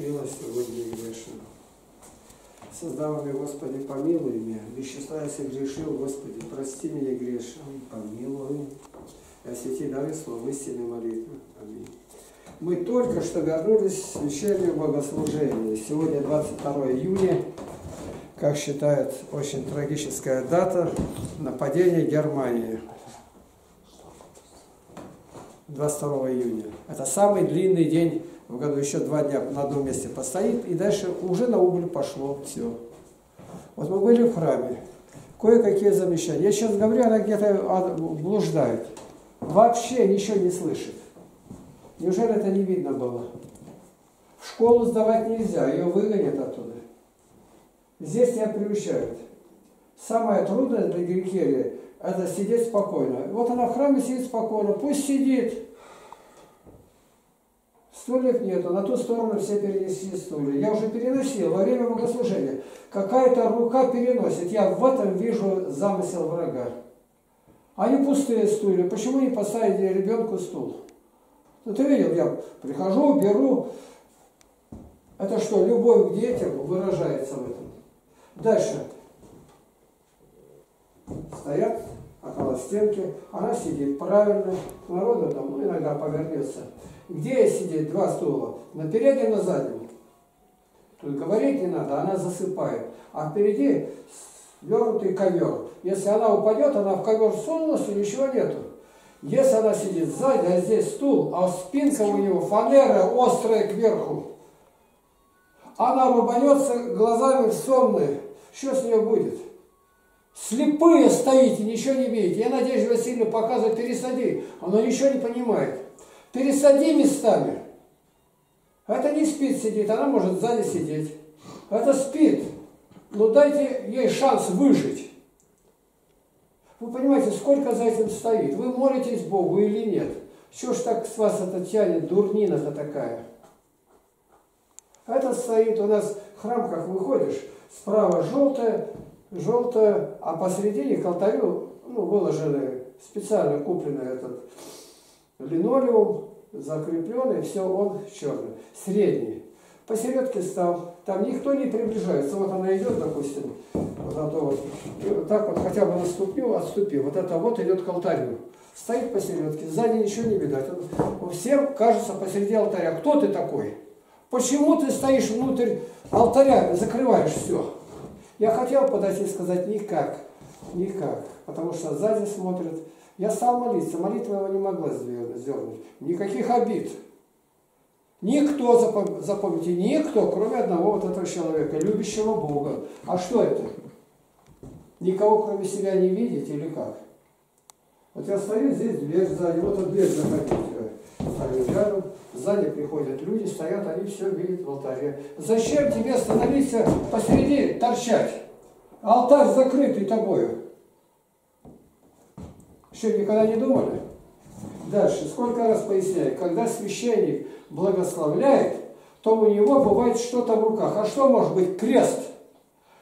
пела сегодня и грешила. Создал меня, Господи, помилуй меня. Вещества я согрешил, Господи, прости меня грешил, помилуй. Освети дары слов истинной молитвы. Аминь. Мы только что вернулись с вечернего богослужения. Сегодня 22 июня, как считают, очень трагическая дата нападения Германии. 22 июня. Это самый длинный день в году. Еще 2 дня на одном месте постоит, и дальше уже на убыль пошло все. Вот мы были в храме. Кое-какие замечания. Я сейчас говорю, она где-то блуждает. Вообще ничего не слышит. Неужели это не видно было? В школу сдавать нельзя, ее выгонят оттуда. Здесь тебя приучают. Самое трудное для Григория — это сидеть спокойно. Вот она в храме сидит спокойно. Пусть сидит. Стульев нету. На ту сторону все перенесли стулья. Я уже переносил во время богослужения. Какая-то рука переносит. Я в этом вижу замысел врага. Они пустые стулья. Почему не поставили ребенку стул? Ну ты видел, я прихожу, беру. Это что, любовь к детям выражается в этом. Дальше. Стоят около стенки, она сидит правильно, народу там, ну, иногда повернется. Где сидеть? 2 стула. На переднем и на заднем. Тут говорить не надо, она засыпает. А впереди свернутый ковер. Если она упадет, она в ковер сунулась, и ничего нету. Если она сидит сзади, а здесь стул, а спинка у него фанера острая кверху. Она рубанется глазами в сонные. Что с нее будет? Слепые стоите, ничего не видите. Я Надежде Васильевне показываю, пересади. Она ничего не понимает. Пересади местами. Это не спит сидит, она может сзади сидеть. Это спит. Но дайте ей шанс выжить. Вы понимаете, сколько за этим стоит? Вы молитесь Богу или нет? Чего ж так с вас это тянет, дурнина-то такая? Это стоит у нас в храм, как выходишь, справа желтое, желтое, а посередине к алтарю, ну, выложены, специально купленный этот линолеум, закрепленный, все, он черный, средний. Посередке стал, там никто не приближается, вот она идет, допустим, вот, а то вот, вот так вот, хотя бы наступил, отступи, вот это вот идет к алтарю, стоит посередке, сзади ничего не видать, всем кажется посреди алтаря, кто ты такой? Почему ты стоишь внутрь алтаря, закрываешь все? Я хотел подойти и сказать: никак, никак, потому что сзади смотрят. Я стал молиться, молитва его не могла сдернуть. Никаких обид. Никто, запомните, никто, кроме одного вот этого человека, любящего Бога. А что это? Никого кроме себя не видеть или как? Вот я стою, здесь дверь сзади, вот эта дверь заходит. Сзади приходят люди, стоят, они все видят в алтаре. Зачем тебе становиться посреди, торчать? Алтарь закрытый тобою. Еще никогда не думали? Дальше, сколько раз поясняю, когда священник благословляет, то у него бывает что-то в руках. А что может быть? Крест,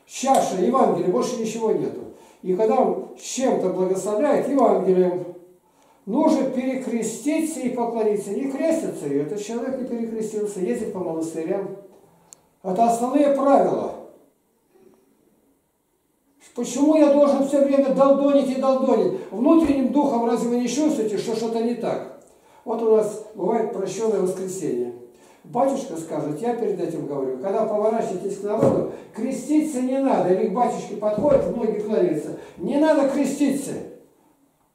чаша, Евангелие, больше ничего нету. И когда он чем-то благословляет, Евангелием, нужно перекреститься и поклониться. Не крестится, и этот человек не перекрестился, ездит по монастырям. Это основные правила. Почему я должен все время долдонить и долдонить? Внутренним духом разве вы не чувствуете, что что-то не так? Вот у нас бывает прощенное воскресенье. Батюшка скажет, я перед этим говорю, когда поворачиваетесь к народу, креститься не надо. Или к батюшке подходят, многие клонятся. Не надо креститься.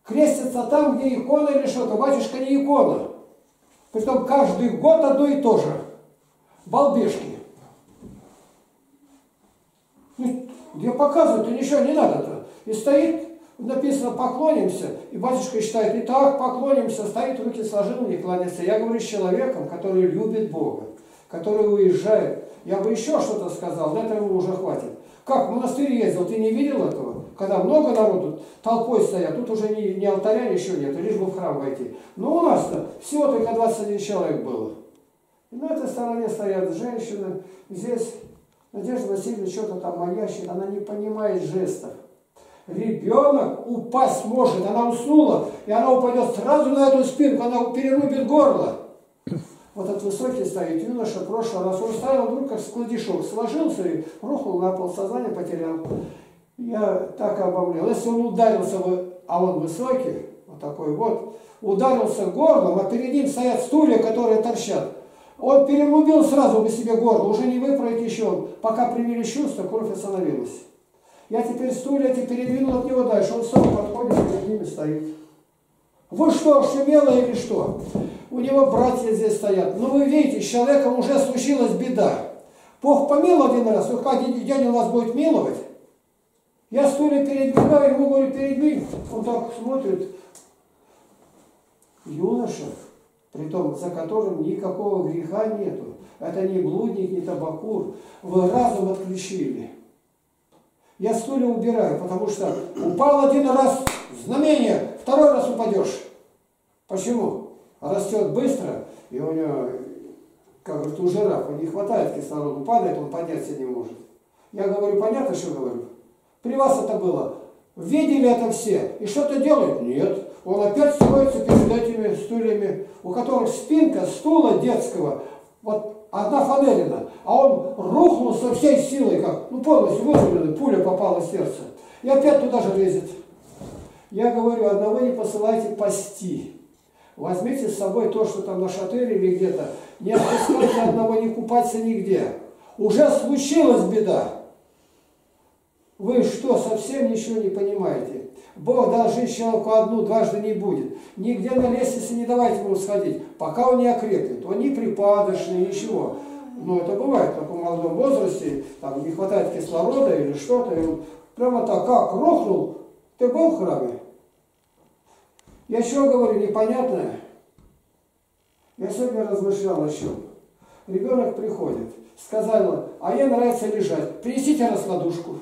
Крестятся там, где икона или что-то. Батюшка не икона. Притом каждый год одно и то же. Балбешки. Я показываю, то ничего не надо-то. И стоит, написано «поклонимся», и батюшка считает, и так поклонимся, стоит, руки сложил, не кланяется. Я говорю с человеком, который любит Бога, который уезжает. Я бы еще что-то сказал, но этого ему уже хватит. Как в монастырь ездил, ты не видел этого? Когда много народу, толпой стоят, тут уже ни алтаря, ничего нет, лишь бы в храм войти. Но у нас-то всего только 21 человек было. И на этой стороне стоят женщины, здесь Надежда Васильевна что-то там маящит, она не понимает жестов. Ребенок упасть может, она уснула, и она упадет сразу на эту спинку, она перерубит горло. Вот этот высокий стоит юноша, в прошлый раз он ставил, вдруг как складишок сложился и рухнул на пол, сознание потерял. Я так обомлел. Если он ударился бы, а он высокий, вот такой вот, ударился горлом, а перед ним стоят стулья, которые торчат. Он перерубил сразу бы себе горло, уже не выправить еще. Пока привели чувство, кровь остановилась. Я теперь стулья эти передвинул от него дальше, он сам подходит, перед ними стоит. Вы что, шумелые или что? У него братья здесь стоят. Ну вы видите, с человеком уже случилась беда. Бог помиловал один раз, ну как дядя вас будет миловать? Я стулья передвигаю, ему говорю, передвинь. Он так смотрит. Юноша, притом за которым никакого греха нету. Это не блудник, не табакур. Вы разум отключили. Я стулья убираю, потому что упал один раз знамение, второй раз упадешь. Почему? Растет быстро, и у него, как говорят, у жирафа не хватает кислорода, падает, он подняться не может. Я говорю, понятно, что говорю? При вас это было. Видели это все? И что-то делает? Нет. Он опять становится перед этими стульями, у которых спинка стула детского, вот одна фанерина, а он рухнул со всей силой, как, ну полностью вырубленный, пуля попала в сердце. И опять туда же лезет. Я говорю, одного не посылайте пасти. Возьмите с собой то, что там на шатыре или где-то. Не отпускайте одного, не купаться нигде. Уже случилась беда. Вы что, совсем ничего не понимаете? Бог должен человеку одну дважды не будет. Нигде на лестнице не давайте ему сходить, пока он не окрепнет. Он не припадочный, ничего. Но это бывает в таком молодом возрасте, там не хватает кислорода или что-то. И он прямо так, как рухнул, ты был в храме? Я чего говорю, непонятное? Я сегодня размышлял о чем. Ребенок приходит, сказала, а ей нравится лежать, принесите раскладушку.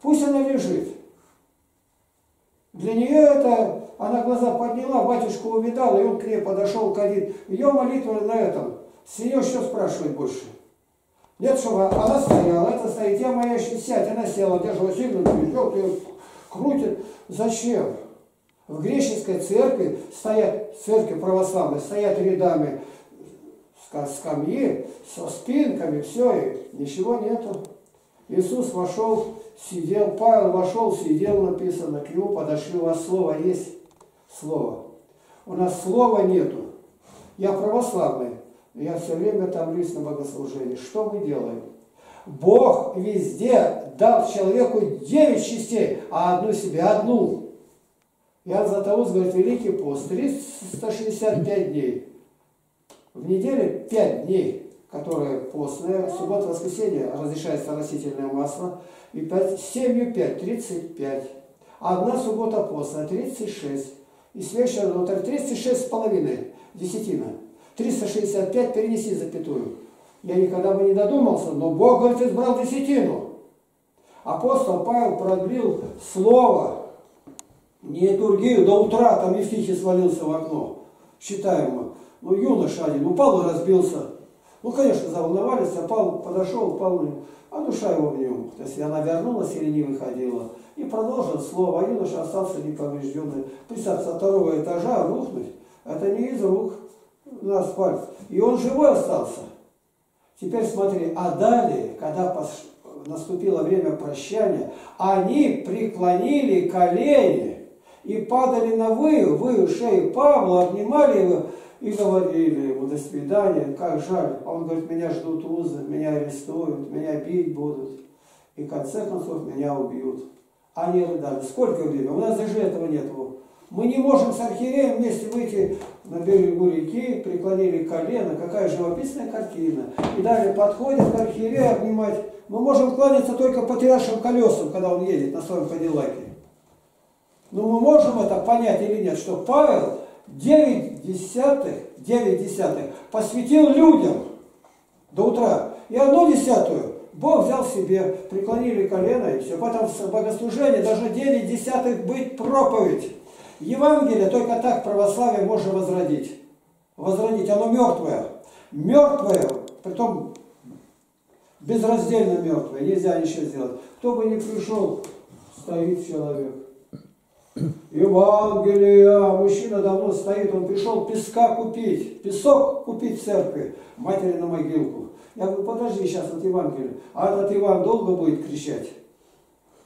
Пусть она лежит. Для нее это, она глаза подняла, батюшку увидала, и он к ней подошел, ходит. Ее молитва на этом. С нее что спрашивать больше? Нет, чтобы она стояла, это стоит, я моя еще сядь, она села, держала сильно, движет, ее крутит. Зачем? В греческой церкви стоят, церкви православной, стоят рядами скамьи, со спинками, все, и ничего нету. Иисус вошел, сидел, Павел вошел, сидел, написано, к нему подошли, у вас слово есть? Слово. У нас слова нету. Я православный, я все время томлюсь на богослужении. Что мы делаем? Бог везде дал человеку 9 частей, а одну себе, одну. Иоанн Златоуст говорит, Великий пост, 365 дней. В неделе 5 дней, которые постные, суббота, воскресенье, разрешается растительное масло, и 5, 7, 5, 35. Одна суббота постная, 36. И священная утро 36,5 десятина. 365 перенеси запятую. Я никогда бы не додумался, но Бог, говорит, избрал десятину. Апостол Павел продлил слово. Не литургию, до утра там Евтихий свалился в окно. Считаем мы. Ну, юноша один упал и разбился. Ну, конечно, заволновались, а Павел подошел, Павел, а душа его в нем. То есть она вернулась или не выходила. И продолжил слово, а юноша остался неповрежденный. Представь, со второго этажа рухнуть, это не из рук на асфальт. И он живой остался. Теперь смотри, а далее, когда наступило время прощания, они преклонили колени. И падали на выю шею Павла, обнимали его и говорили ему, до свидания, как жаль. А он говорит, меня ждут узы, меня арестуют, меня бить будут. И в конце концов меня убьют. Они рыдали. Сколько времени? У нас даже этого нет. Мы не можем с архиереем вместе выйти на берегу реки, преклонили колено. Какая живописная картина. И даже подходит к архиерею обнимать. Мы можем кланяться только потерявшим колесам, когда он едет на своем кадиллаке. Но мы можем это понять или нет, что Павел 9 десятых посвятил людям до утра. И 1/10 Бог взял себе, преклонили колено и все. Потом в богослужении должно 9/10 быть проповедь. Евангелие только так православие можно возродить. Возродить, оно мертвое. Мертвое, притом безраздельно мертвое, нельзя ничего сделать. Кто бы ни пришел, стоит человек. Евангелие, мужчина давно стоит, он пришел песка купить, песок купить в церкви, матери на могилку. Я говорю, подожди сейчас от Евангелия, а этот Иван долго будет кричать?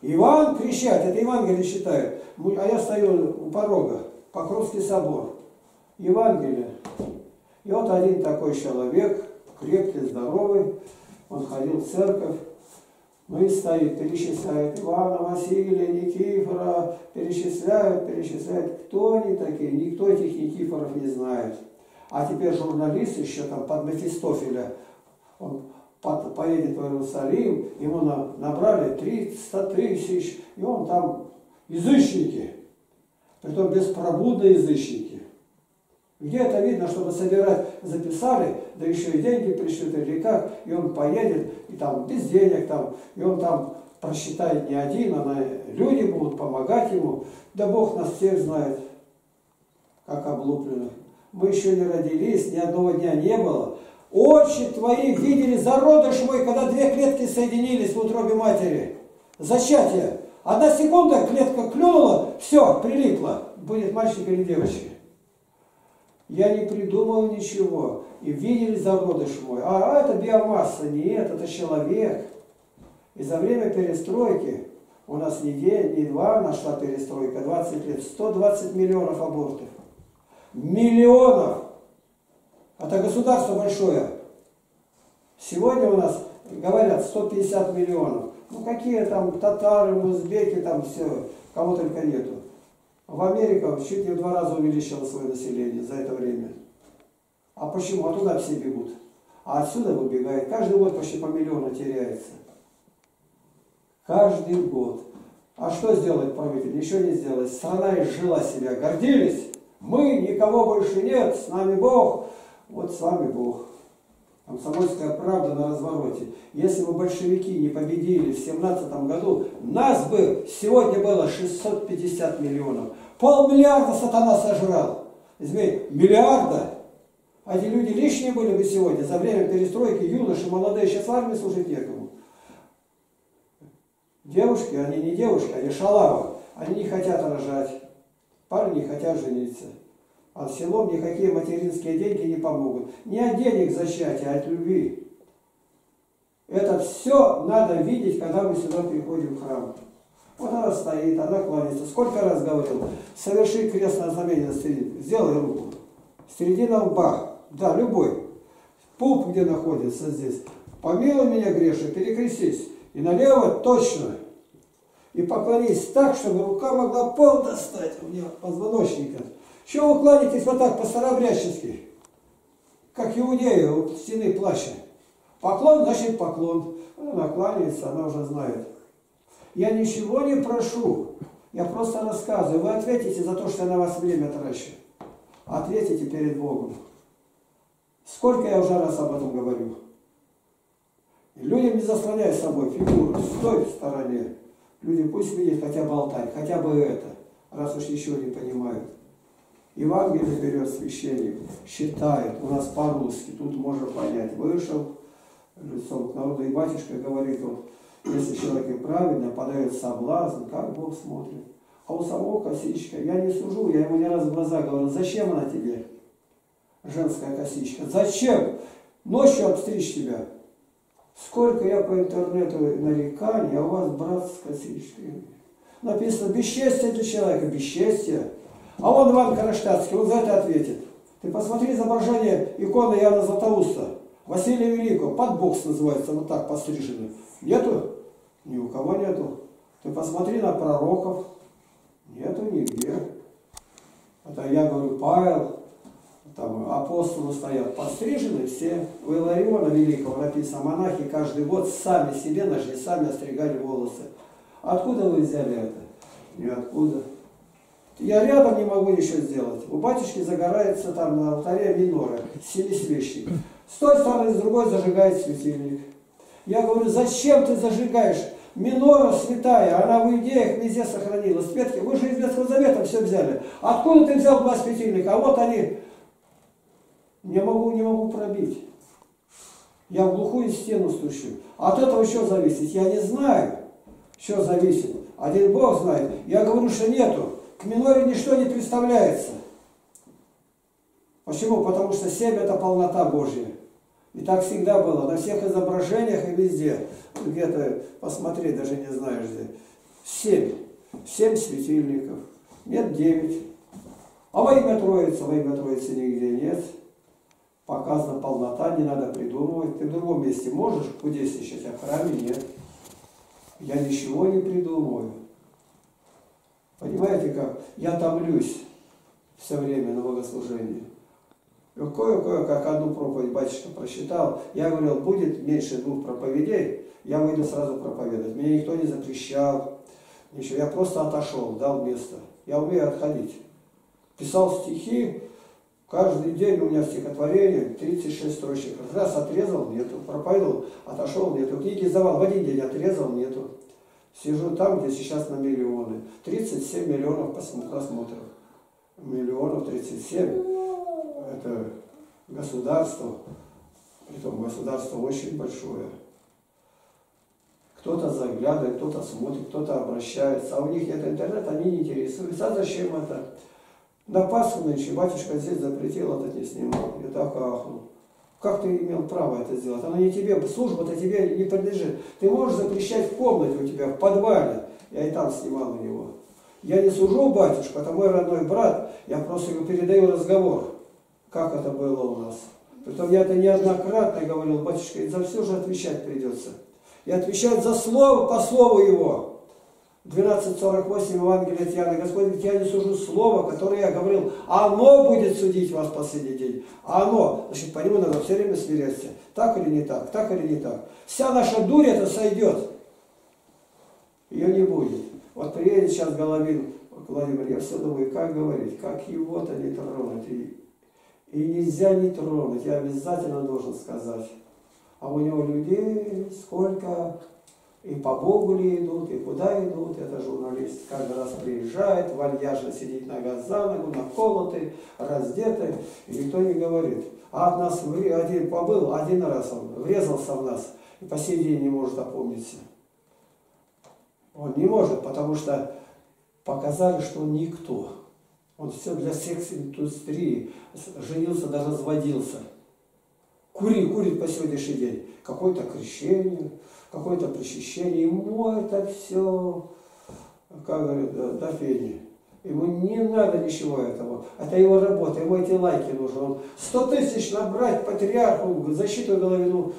Иван кричать, это Евангелие считает. А я стою у порога, Покровский собор, Евангелие. И вот один такой человек, крепкий, здоровый, он ходил в церковь. Ну и стоит, перечисляет Ивана, Василия, Никифора, перечисляет, кто они такие, никто этих Никифоров не знает. А теперь журналист еще там под Мефистофеля, он поедет в Иерусалим, ему набрали 300 тысяч, и он там язычники, притом беспробудные язычники. Где это видно, чтобы собирать, записали, да еще и деньги пришлют или как, и он поедет, и там без денег, там, и он там просчитает не один, а люди будут помогать ему. Да Бог нас всех знает, как облупленных. Мы еще не родились, ни одного дня не было. Очи твои видели зародыш мой, когда две клетки соединились в утробе матери. Зачатие. 1 секунда, клетка клюнула, все, прилипла. Будет мальчик или девочка. Я не придумал ничего. И видели зародыш мой. А это биомасса, нет, это человек. И за время перестройки, у нас не день, не два нашла перестройка, 20 лет, 120 миллионов абортов. Миллионов! Это государство большое. Сегодня у нас, говорят, 150 миллионов. Ну какие там татары, узбеки, там все, кого только нету. В Америке чуть не в 2 раза увеличило свое население за это время. А почему? А туда все бегут. А отсюда выбегает. Каждый год почти по миллиону теряется. Каждый год. А что сделает правитель? Ничего не сделает. Страна изжила себя. Гордились. Мы, никого больше нет. С нами Бог. Вот с вами Бог. Комсомольская правда на развороте. Если бы большевики не победили в 1917 году, нас бы сегодня было 650 миллионов. 0,5 миллиарда сатана сожрал. Извините, миллиарда. А эти люди лишние были бы сегодня. За время перестройки юноши, молодые, сейчас в армии служить некому. Девушки, они не девушки, они шалавы. Они не хотят рожать. Парни не хотят жениться. А в селом никакие материнские деньги не помогут. Не от денег зачатия, а от любви. Это все надо видеть, когда мы сюда приходим в храм. Вот она стоит, она кланяется. Сколько раз говорил? Соверши крестное знамение на середине. Сделай руку. Середина лба. Да, любой. Пуп где находится здесь. Помилуй меня, грешный, перекрестись. И налево точно. И поклонись так, чтобы рука могла пол достать у меня позвоночника. Чего вы кланяетесь вот так по-старобрядчески, как иудеи у стены плаща? Поклон, значит поклон. Она кланяется, она уже знает. Я ничего не прошу, я просто рассказываю. Вы ответите за то, что я на вас время трачу. Ответите перед Богом. Сколько я уже раз об этом говорю. Людям не заслоняй собой фигуру, стой в стороне. Люди пусть видят хотя бы алтарь, хотя бы это, раз уж ничего не понимают. Евангелие берет священник, считает, у нас по-русски, тут можно понять, вышел лицом к народу, и батюшка говорит, вот, если человек правильно, подает соблазн, как Бог смотрит. А у самого косичка, я не сужу, я ему не раз в глаза говорю, зачем она тебе, женская косичка, зачем ночью обстричь тебя? Сколько я по интернету нареканий, а у вас брат с косичкой. Написано, бесчестие для человека, бесчестие. А он Иван Кронштадтский, он за это ответит. Ты посмотри изображение иконы Иоанна Златоуста, Василия Великого, подбокс называется, вот так постриженный. Нету? Ни у кого нету. Ты посмотри на пророков. Нету нигде. Это я говорю, Павел, там апостолы стоят, пострижены все. У Илариона Великого написано, монахи каждый год сами себе нашли, сами остригали волосы. Откуда вы взяли это? Ниоткуда. Я рядом не могу ничего сделать. У батюшки загорается там на алтаре минора, семисвечник. С той стороны, с другой зажигает светильник. Я говорю, зачем ты зажигаешь? Минора святая, она в идеях везде сохранилась. Светки, вы же из Ветхого Завета все взяли. Откуда ты взял 2 светильника? А вот они. Не могу пробить. Я в глухую стену стучу. От этого что зависит? Я не знаю, что зависит. Один Бог знает. Я говорю, что нету. к миноре ничто не представляется. Почему? Потому что семя – это полнота Божья. И так всегда было, на всех изображениях и везде. Где-то, посмотри, даже не знаешь где. 7 светильников, нет 9. А во имя Троицы нигде нет. Показана полнота, не надо придумывать. Ты в другом месте можешь кудесничать, а в храме нет. Я ничего не придумываю. Понимаете как? Я томлюсь все время на богослужении. Кое-кое, как одну проповедь батюшка прочитал, я говорил, будет меньше 2 проповедей, я выйду сразу проповедовать. Меня никто не запрещал, ничего. Я просто отошел, дал место. Я умею отходить. Писал стихи, каждый день у меня стихотворение, 36 строчек. Раз отрезал, нету. Проповедовал, отошел, нету. Книги сдавал, в один день отрезал, нету. Сижу там, где сейчас на миллионы. 37 миллионов просмотров. Миллионов 37. Это государство, притом государство очень большое. Кто-то заглядывает, кто-то смотрит, кто-то обращается, а у них нет интернета, они не интересуются. А зачем это? На Пасху нынче батюшка здесь запретил, это не снимал. Я так ахнул. Как ты имел право это сделать? Она не тебе, служба-то тебе не принадлежит. Ты можешь запрещать в комнате у тебя, в подвале. Я и там снимал у него. Я не сужу батюшку, это мой родной брат, я просто ему передаю разговор. Как это было у нас. Притом я это неоднократно говорил, батюшка, и за все же отвечать придется. И отвечать за слово, по слову его. 12:48 Евангелия от Иоанна. Господь говорит, я не сужу слово, которое я говорил. Оно будет судить вас в последний день. Оно. Значит, по нему надо все время смиряться. Так или не так, так или не так. Вся наша дурь это сойдет. Ее не будет. Вот приедет сейчас Головин Владимир, я все думаю, как говорить, как его-то не тронуть. И нельзя не тронуть, я обязательно должен сказать. А у него людей сколько, и по Богу ли идут, и куда идут. Это журналист каждый раз приезжает, вальяжно сидит нога за ногу, наколотый, раздетый, и никто не говорит. А от нас один побыл, один раз он врезался в нас, и по сей день не может опомниться. Он не может, потому что показали, что он никто. Он все для секс-индустрии, женился, даже разводился. Курит по сегодняшний день. Какое-то крещение, какое-то причащение. Ему это все, как говорят, до фени. Ему не надо ничего этого. Это его работа, ему эти лайки нужны. Он 100 тысяч набрать патриарху, защиту Головину.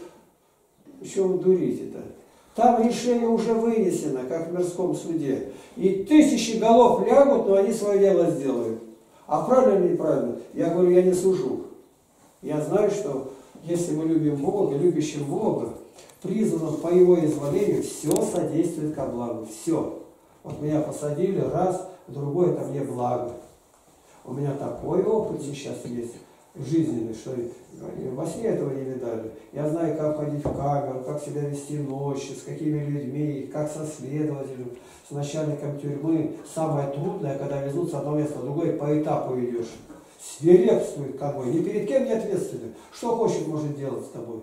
Еще вы дурите-то. Там решение уже вынесено, как в мирском суде. И тысячи голов лягут, но они свое дело сделают. А правильно или неправильно? Я говорю, я не сужу. Я знаю, что если мы любим Бога, любящим Бога, призванным по Его изволению, все содействует ко благу. Все. Вот меня посадили раз, другое это мне благо. У меня такой опыт сейчас есть. Жизненный, что во сне этого не видали. Я знаю, как ходить в камеру, как себя вести ночью, с какими людьми, как со следователем, с начальником тюрьмы. Самое трудное, когда везут с одного места в другое, по этапу идешь. Свирепствует тобой, ни перед кем не ответственен. Что хочет, может делать с тобой.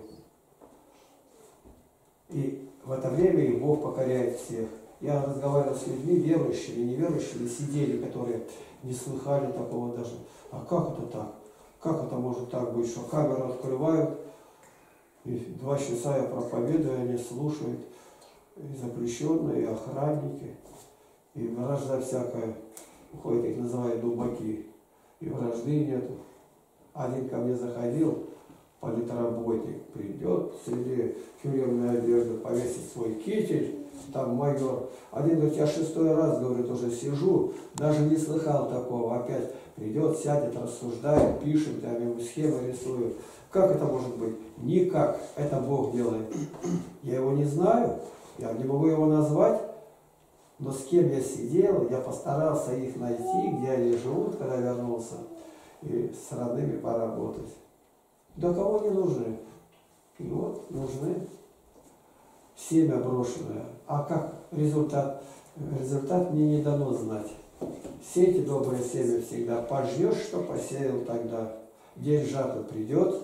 И в это время и Бог покоряет всех. Я разговаривал с людьми, верующими, неверующими, сидели, которые не слыхали такого даже. А как это так? Как это может так быть, что камеру открывают, и 2 часа я проповедую, они слушают, и заключенные, и охранники, и вражда всякая, уходит, их называют дубаки, и вражды нету. Один ко мне заходил, политработник придет, среди тюремной одежды повесит свой китель, там майор. Один говорит, я 6-й раз, говорит, уже сижу, даже не слыхал такого, опять придет, сядет, рассуждает, пишет, я ему схемы рисую. Как это может быть? Никак. Это Бог делает. Я его не знаю, я не могу его назвать, но с кем я сидел, я постарался их найти, где они живут, когда вернулся, и с родными поработать. Да кого не нужны? И вот, нужны. Семя брошенное. А как результат? Результат мне не дано знать. Все эти добрые семя всегда пожнешь, что посеял тогда. День жатвы придет,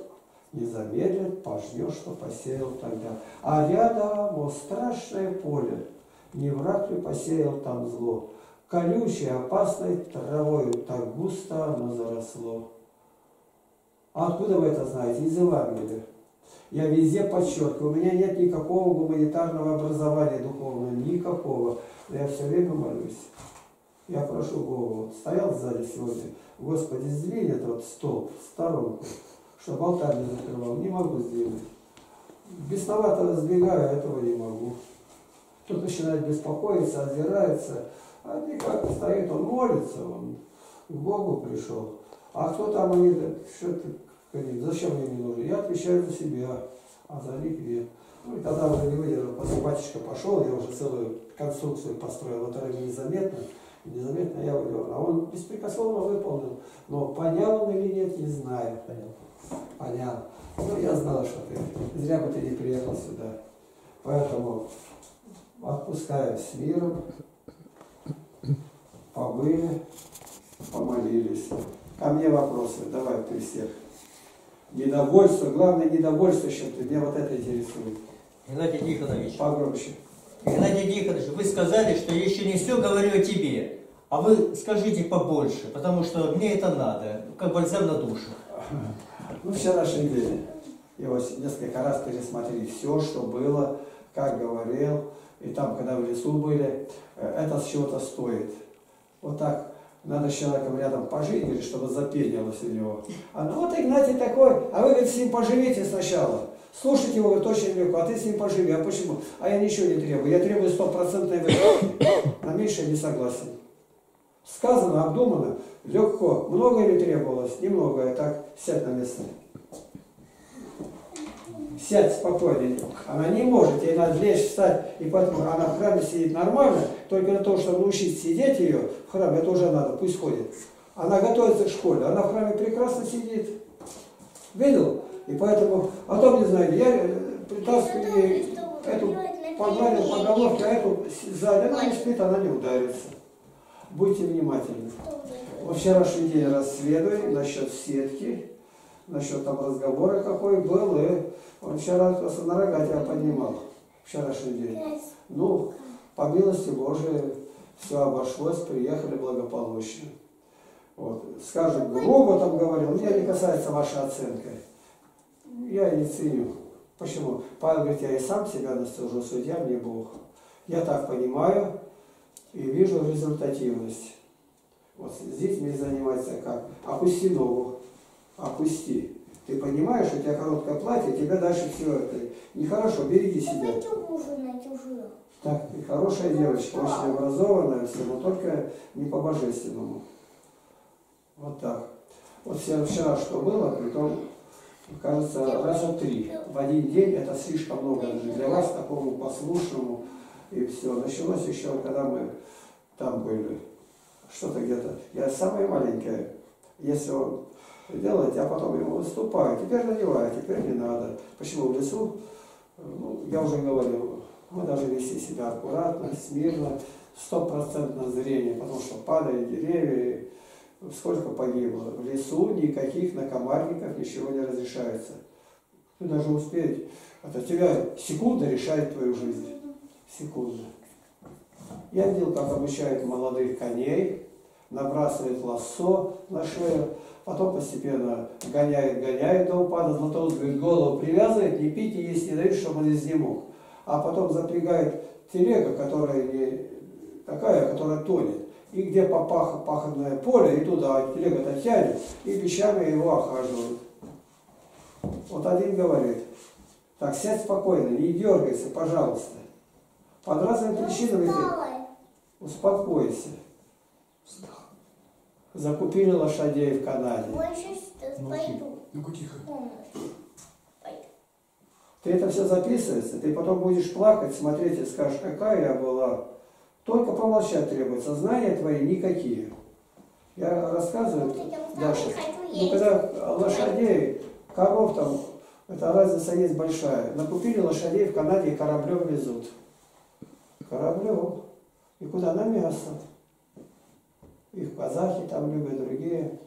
не замедлит, пожнешь, что посеял тогда. А рядом, о, страшное поле, не враг ли посеял там зло. колючей, опасной травою так густо оно заросло. А откуда вы это знаете? Из Евангелия. Я везде подчеркиваю, у меня нет никакого гуманитарного образования духовного, никакого. Но я все время молюсь. Я прошу Бога, стоял сзади сегодня, Господи, сдвинь этот вот столб в сторонку, чтобы алтарь не закрывал. Не могу сдвинуть. Бесновато разбегаю, этого не могу. Тут начинает беспокоиться, озирается, а никак стоит, он молится, он к Богу пришел. А кто там они, что ты, зачем мне не нужен? Я отвечаю за себя, а за них нет. Ну и тогда уже не выдержал, батюшка пошел, я уже целую конструкцию построил, вот это незаметно, незаметно я уйдел. А он беспрекословно выполнил, но понял он или нет, не знаю. Понял. Ну я знал, что ты, зря бы ты не приехал сюда. Поэтому отпускаю с миром, побыли, помолились. Ко мне вопросы, давай при всех. Недовольство, главное недовольство, чем ты, меня вот это интересует. Геннадий Тихонович. Погромче. Геннадий Тихонович, вы сказали, что я еще не все говорю о тебе, а вы скажите побольше, потому что мне это надо, как бальзам на душу. Ну, вчерашний день. Я его несколько раз пересмотрел все, что было, как говорил, и там, когда в лесу были, это с чего-то стоит. Вот так. Надо с человеком рядом пожить, или чтобы запенилось у него. А ну вот Игнатий такой, а вы, говорит, с ним поживите сначала. Слушайте его, говорит, очень легко, а ты с ним поживи. А почему? А я ничего не требую, я требую стопроцентной выгоды. На меньшее не согласен. Сказано, обдумано, легко. Многое ли требовалось? Немногое. Так, сядь на место. Сядь спокойно. Она не может, ей надо лечь, встать, и поэтому она в храме сидит нормально, только на то, чтобы научить сидеть ее в храме, это уже надо, пусть ходит. Она готовится к школе, она в храме прекрасно сидит. Видел? И поэтому, а то не знаю, я притаскиваю эту, погладил по головке, а эту сзади, она не спит, она не ударится. Будьте внимательны. Во вчерашний день расследуем насчет сетки. Насчет там разговора какой был, и он вчера просто на рога тебя поднимал, вчерашний день. Ну, по милости Божией, все обошлось, приехали благополучно. Вот. Скажут, грубо там говорил, меня не касается ваша оценка. Я и не ценю. Почему? Павел говорит, я и сам себя настужу, судья мне Бог. Я так понимаю и вижу результативность. Вот здесь мне занимается как? Опусти ногу. Опусти. Ты понимаешь, у тебя короткое платье, тебя дальше все это. Нехорошо, береги себя. Так, ты хорошая девочка, очень образованная, все, но только не по-божественному. Вот так. Вот вчера что было, притом, кажется, раза три. В один день это слишком много для вас, такому послушному. И все. Началось еще, когда мы там были. Что-то где-то. Я самая маленькая. Если он делаете, а потом ему выступаю. Теперь надеваю, теперь не надо. Почему в лесу? Ну, я уже говорил, мы должны вести себя аккуратно, смирно, стопроцентное зрение, потому что падали деревья, и сколько погибло. В лесу никаких накомарников ничего не разрешается. Ты должен успеть. Это тебя секунда решает твою жизнь. Секунда. Я видел, как обучают молодых коней, набрасывает лассо на шею, потом постепенно гоняет до упада, златоуст говорит, голову привязывает, не пить и есть не дают, чтобы он изнемог. А потом запрягает телега, которая не такая, которая тонет. И где пахотное поле, и туда телега-то тянет, и вещами его охаживают. Вот один говорит, так, сядь спокойно, не дергайся, пожалуйста. Под разными причинами ты успокойся. Закупили лошадей в Канаде. Ну-ка, тихо. Ты это все записывается, ты потом будешь плакать, смотреть и скажешь, какая я была. Только помолчать требуется. Знания твои никакие. Я рассказываю, Даша, ну, когда лошадей, коров там, эта разница есть большая. Накупили лошадей в Канаде и кораблем везут. Кораблем. И куда? На мясо. Их казахи там любят, другие.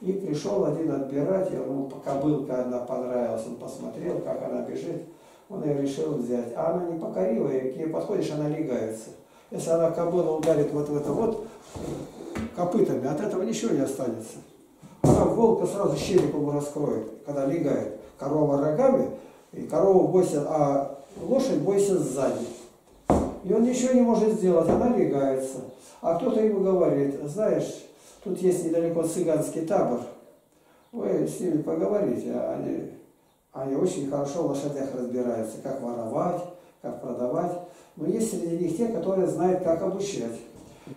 И пришел один отбирать, ему кобылка одна понравилась, он посмотрел, как она бежит, он ее решил взять. А она не покорила, и к ней подходишь, она легается. Если она кабана ударит вот в это вот копытами, от этого ничего не останется. Она волка сразу щелепом раскроет, когда легает. Корова рогами, и корову бойся, а лошадь бойся сзади. И он ничего не может сделать, она легается. А кто-то ему говорит: знаешь, тут есть недалеко цыганский табор, вы с ними поговорите, они очень хорошо в лошадях разбираются, как воровать, как продавать. Но есть среди них те, которые знают, как обучать.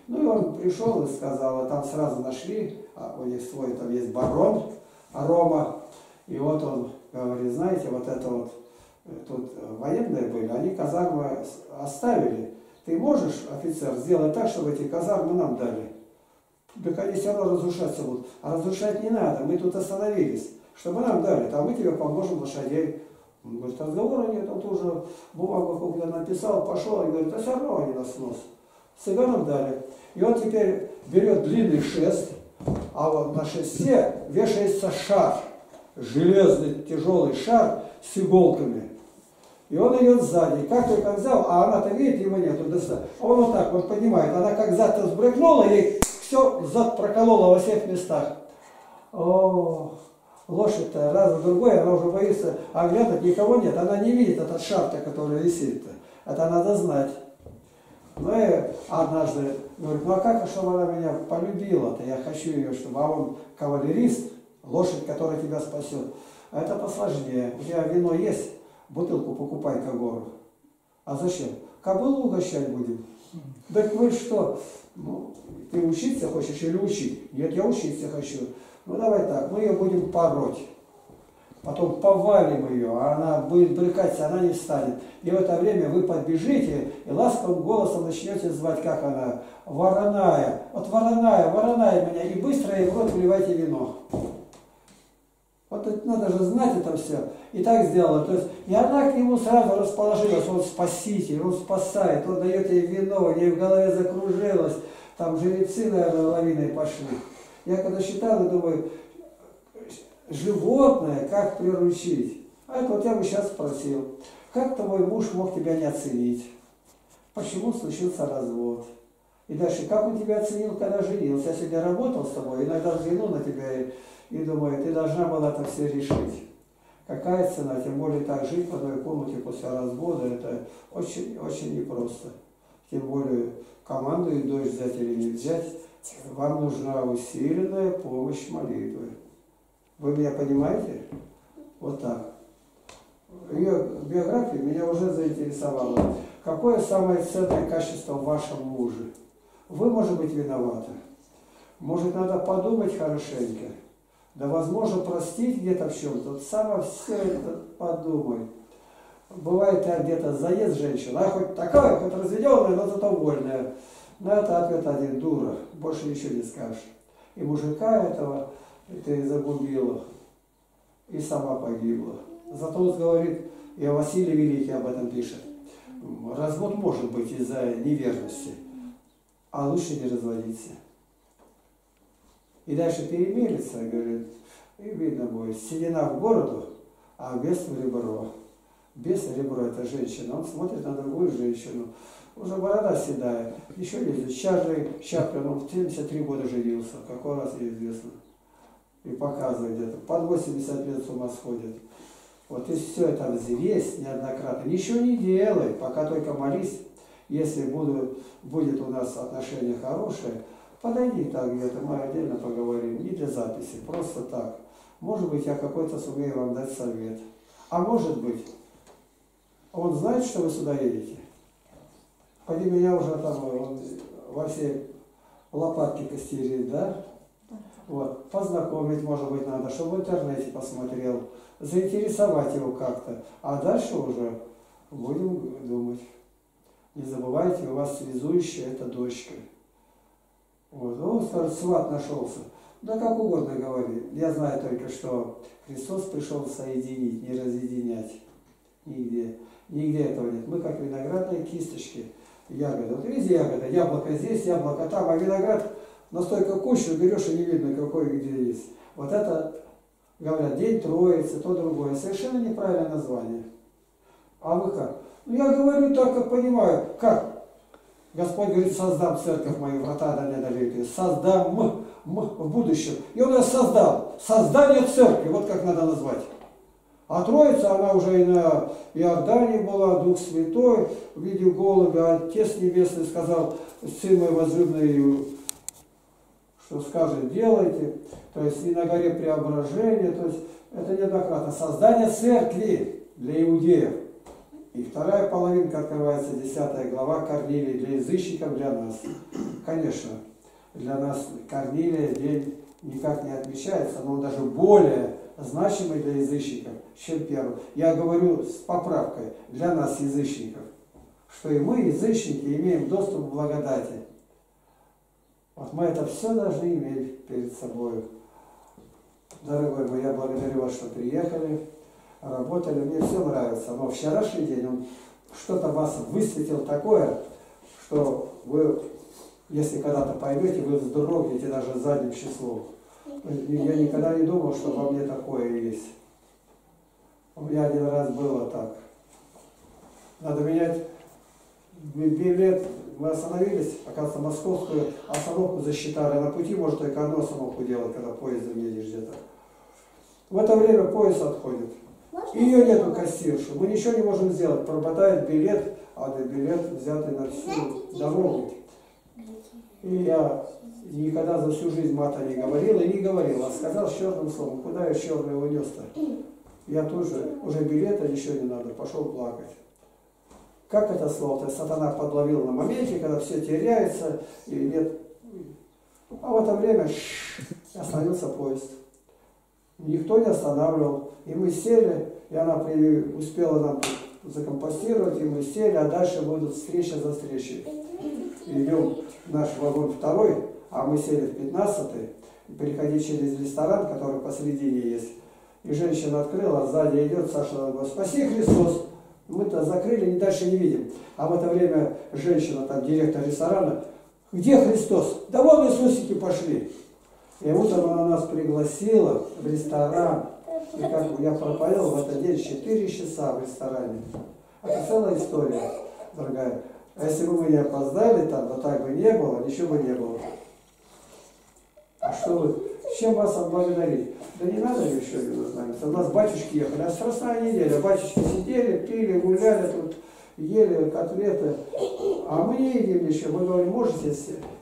Ну и он пришел и сказал, а там сразу нашли, у них свой, там есть барон Рома, и вот он говорит: знаете, вот это вот, тут военные были, они казармы оставили. Ты можешь, офицер, сделать так, чтобы эти казармы нам дали? Так они все равно разрушаться будут. А разрушать не надо, мы тут остановились. Чтобы нам дали, а мы тебе поможем лошадей. Он говорит: разговора нет, он тоже бумагу какую-то написал, пошел, и говорит: а все равно они нас снос. Цыганам дали. И он теперь берет длинный шест, а вот на шесте вешается шар, железный тяжелый шар с иголками. И он идет сзади. Как только взял, а она-то видит, его нету. Он вот так вот понимает, она как зад-то сбрыкнула, ей все зад проколола во всех местах. О, лошадь-то раз в другой, она уже боится, а глядать никого нет. Она не видит этот шар-то, который висит-то. Это надо знать. Ну и однажды говорит: ну а как, чтобы она меня полюбила-то, я хочу ее, чтобы... А он кавалерист, лошадь, которая тебя спасет. А это посложнее. У тебя вино есть? Бутылку покупай кагору. А зачем? Кобылу угощать будем. Так вы что? Ну, ты учиться хочешь или учить? Нет, я учиться хочу. Ну давай так, мы ее будем пороть. Потом повалим ее, а она будет брыкаться, она не встанет. И в это время вы подбежите и ласковым голосом начнете звать, как она: вороная, вот вороная, вороная меня, и быстро ей в рот вливайте вино. Вот это надо же знать это все. И так сделала. То есть, и она к нему сразу расположилась, он спаситель, он спасает, он дает ей вино, у нее в голове закружилось, там жеребцы, наверное, лавиной пошли. Я когда считал, я думаю, животное как приручить? А это вот я бы сейчас спросил: как твой муж мог тебя не оценить? Почему случился развод? И дальше, как он тебя оценил, когда женился? Я сегодня работал с тобой, иногда взглянул на тебя и думаю, ты должна была это все решить. Какая цена? Тем более так жить в одной комнате после развода, это очень-очень непросто. Тем более команду и дочь взять или не взять. Вам нужна усиленная помощь молитвы. Вы меня понимаете? Вот так. Ее биография меня уже заинтересовала. Какое самое ценное качество в вашем муже? Вы, может быть, виноваты. Может, надо подумать хорошенько. Да, возможно, простить где-то в чем-то. Сама все это подумай. Бывает, а где-то заезд женщина, а хоть такая, хоть разведенная, но зато вольная. На это ответ один: дура, больше ничего не скажешь. И мужика этого ты загубила, и сама погибла. Зато он говорит, и Василий Великий об этом пишет: развод может быть из-за неверности, а лучше не разводиться. И дальше перемирится, говорит, и видно будет: седина в бороду, а бес в ребро. Бес в ребро — это женщина, он смотрит на другую женщину. Уже борода седая, еще ездит. Сейчас же Чаплин, он в 73 года женился, какой раз неизвестно. И показывает где-то, под 80 лет с ума сходит. Вот и все это взвесь неоднократно. Ничего не делай, пока только молись. Если будет у нас отношения хорошие, подойди так где-то, мы отдельно поговорим, не для записи, просто так. Может быть, я какой-то сумею вам дать совет. А может быть, он знает, что вы сюда едете? Поди меня уже там во все лопатки костерит, да? Вот. Познакомить, может быть, надо, чтобы в интернете посмотрел. Заинтересовать его как-то. А дальше уже будем думать. Не забывайте, у вас связующая эта дочка. Вот. Он скажет: сват нашелся. Да как угодно говори. Я знаю только, что Христос пришел соединить, не разъединять. Нигде этого нет. Мы как виноградные кисточки. Ягода. Вот видите, ягода, яблоко здесь, яблоко там, а виноград настолько кучу берешь, и не видно, какой где есть. Вот это, говорят, день Троицы, то другое. Совершенно неправильное название. А вы как? Ну я говорю так, как понимаю. Как? Господь говорит, создам церковь мою, врата да не одолеют. Создам в будущем. И он ее создал. Создание церкви, вот как надо назвать. А Троица, она уже и на Иордании была, Дух Святой в виде голубя, Отец Небесный сказал, Сын мой возлюбленный, что скажет, делайте. То есть и на горе преображения, то есть это неоднократно. Создание церкви для иудеев. И вторая половинка открывается, 10 глава, Корнилия для язычников, для нас. Конечно, для нас Корнилия день никак не отмечается, но он даже более значимый для язычников, чем первый. Я говорю с поправкой, для нас, язычников, что и мы, язычники, имеем доступ к благодати. Вот мы это все должны иметь перед собой. Дорогой мой, я благодарю вас, что приехали, работали, мне все нравится. Но вчерашний день он что-то вас высветил такое, что вы, если когда-то поймете, вы вздрогнете даже задним числом. Я никогда не думал, что во мне такое есть. У меня один раз было так. Надо менять билет. Мы остановились, оказывается, московскую остановку засчитали. На пути, может, только одну остановку делать, когда поездом едешь где-то. В это время поезд отходит. Ее нету, кассирши. Мы ничего не можем сделать. Пропадает билет, а билет взятый на всю дорогу. И я никогда за всю жизнь мата не говорил и не говорил, а сказал с черным словом, куда я черный его нес-то? Я тоже, уже билета ничего не надо, пошел плакать. Как это слово-то? Сатана подловил на моменте, когда все теряется и нет. А в это время остановился поезд. Никто не останавливал. И мы сели, и она успела нам закомпостировать, и мы сели, а дальше будут встреча за встречей. Идем наш вагон второй, а мы сели в 15-й, переходили через ресторан, который посередине есть. И женщина открыла, а сзади идет Саша, спаси Христос. Мы-то закрыли, ни дальше не видим. А в это время женщина, там директор ресторана, где Христос? Да вон Иисусики пошли. И вот она нас пригласила в ресторан. И как я пропалил в этот день 4 часа в ресторане. Это целая история, дорогая. А если бы мы не опоздали там, то так бы не было, ничего бы не было. А что вы? Чем вас отблагодарить? Да не надо ли еще не знамиться? У нас батюшки ехали, а страстная неделя. Батюшки сидели, пили, гуляли тут, ели котлеты. А мы не едим ничего. Мы говорим, можете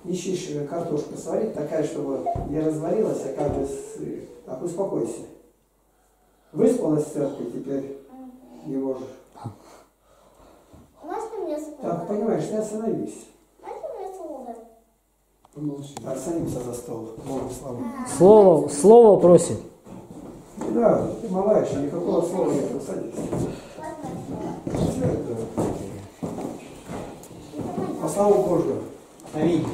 нечищенную картошку сварить, такая, чтобы не разварилась, а как бы так, успокойся. Выспалась церковь, теперь не можешь. Так, понимаешь, не остановись. Остановимся за стол. Слово просит. Да, ты малая еще, никакого слова нет. Садись. По славу Божию. Аминь.